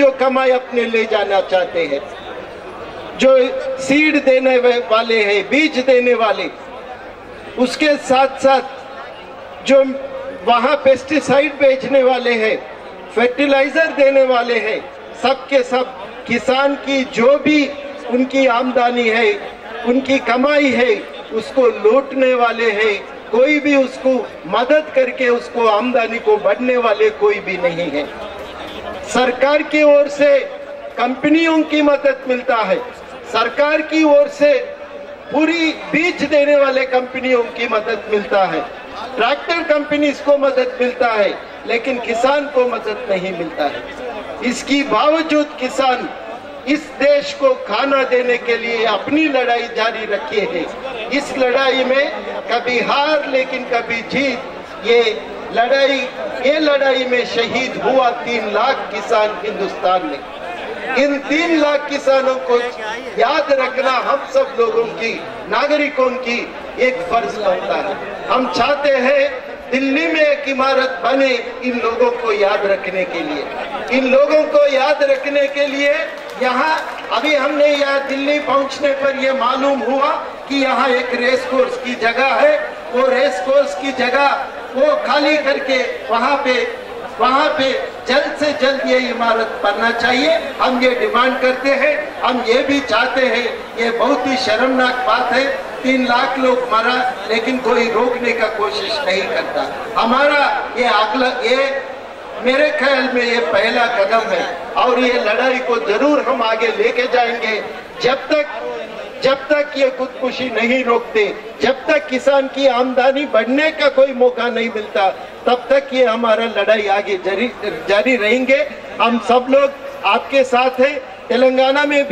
जो कमाई अपने ले जाना चाहते हैं, जो सीड देने वाले हैं, बीज देने वाले, उसके साथ साथ जो वहाँ पेस्टिसाइड बेचने वाले हैं, फर्टिलाइजर देने वाले हैं, सब के सब किसान की जो भी उनकी आमदनी है, उनकी कमाई है, उसको लूटने वाले हैं। कोई भी उसको मदद करके उसको आमदनी को बढ़ने वाले कोई भी नहीं है। सरकार की ओर से कंपनियों की मदद मिलता है, सरकार की ओर से पूरी बीज देने वाले कंपनियों की मदद मिलता है, ट्रैक्टर कंपनीज को मदद मिलता है, लेकिन किसान को मदद नहीं मिलता है। इसकी बावजूद किसान इस देश को खाना देने के लिए अपनी लड़ाई जारी रखी है। इस लड़ाई में कभी हार लेकिन कभी जीत, ये लड़ाई में शहीद हुआ 3 लाख किसान हिंदुस्तान में। इन 3 लाख किसानों को याद रखना हम सब लोगों की, नागरिकों की एक फर्ज बनता है। हम चाहते हैं दिल्ली में एक इमारत बने इन लोगों को याद रखने के लिए। इन लोगों को याद रखने के लिए यहाँ अभी हमने यहाँ दिल्ली पहुँचने पर यह मालूम हुआ कि यहाँ एक रेस कोर्स की जगह है। वो रेस कोर्स की जगह वो खाली करके वहाँ पे जल्द से जल्द ये इमारत बनना चाहिए। हम ये डिमांड करते हैं। हम ये भी चाहते हैं, ये बहुत ही शर्मनाक बात है, 3 लाख लोग मरा लेकिन कोई रोकने का कोशिश नहीं करता। हमारा ये मेरे ख्याल में ये पहला कदम है और ये लड़ाई को जरूर हम आगे लेके जाएंगे। जब तक ये खुदकुशी नहीं रोकते, जब तक किसान की आमदनी बढ़ने का कोई मौका नहीं मिलता, तब तक ये हमारा लड़ाई आगे जारी रहेंगे। हम सब लोग आपके साथ हैं। तेलंगाना में भी